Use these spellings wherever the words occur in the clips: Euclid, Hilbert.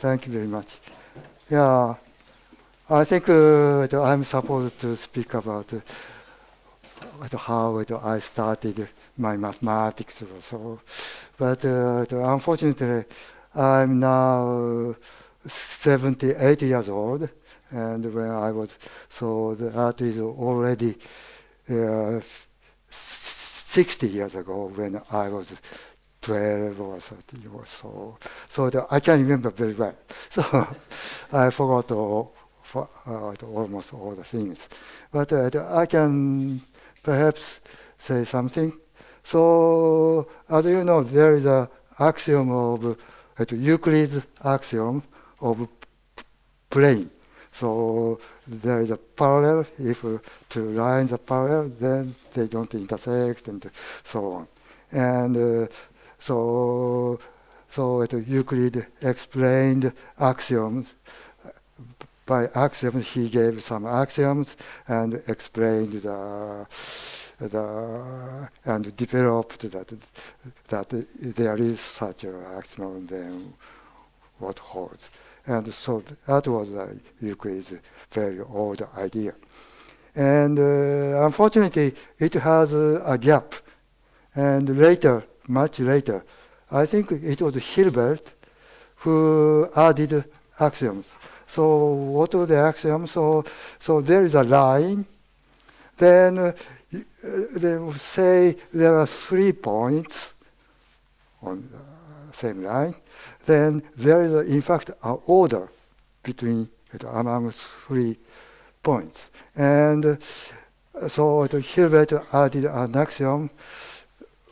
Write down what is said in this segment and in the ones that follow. Thank you very much. Yeah, I think I'm supposed to speak about how I started my mathematics or so. But unfortunately, I'm now 78 years old, and when I was, so the art is already 60 years ago when I was 12 or 30 or so. So I can't remember very well. So I forgot almost all the things. But I can perhaps say something. So as you know, there is an axiom of Euclid's axiom of plane. So there is a parallel. If two lines are parallel, then they don't intersect and so on. And Euclid explained axioms. By axioms, he gave some axioms and explained and developed that there is such an axiom, then what holds. And so that was Euclid's very old idea. And unfortunately, it has a gap. And later, much later, I think it was Hilbert who added axioms. So what are the axioms? So there is a line. Then they will say there are 3 points on the same line. Then there is, in fact, an order between among 3 points. And so Hilbert added an axiom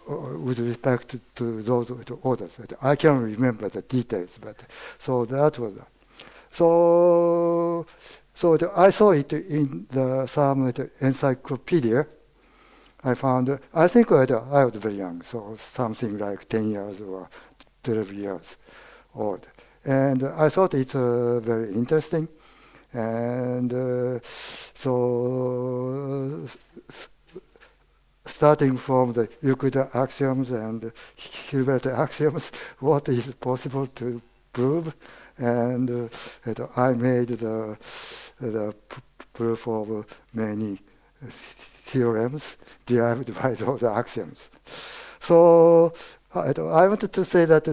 with respect to those orders. I can't remember the details, but so that was. So I saw it in some encyclopedia. I found, I think I was very young, so something like 10 years or 12 years old. And I thought it's very interesting. And starting from the Euclid axioms and Hilbert axioms, what is possible to prove? And I made the proof of many theorems derived by those axioms. So I wanted to say that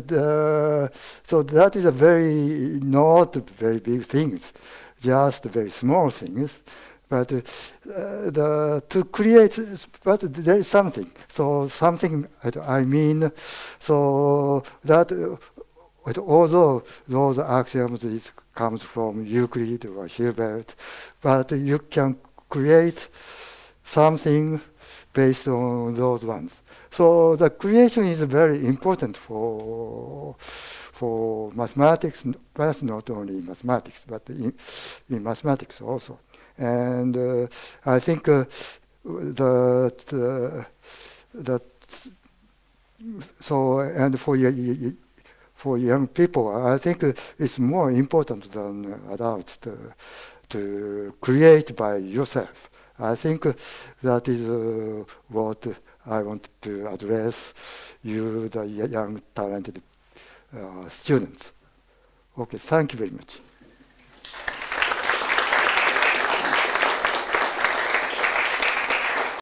so that is a very, not very big things, just very small things. But but there is something. So something, I mean, so that although those axioms comes from Euclid or Hilbert, but you can create something based on those ones. So the creation is very important for mathematics, but not only in mathematics, but in mathematics also. And I think and for young people, I think it's more important than adults to create by yourself. I think that is what I want to address you, the young talented students. Okay, thank you very much.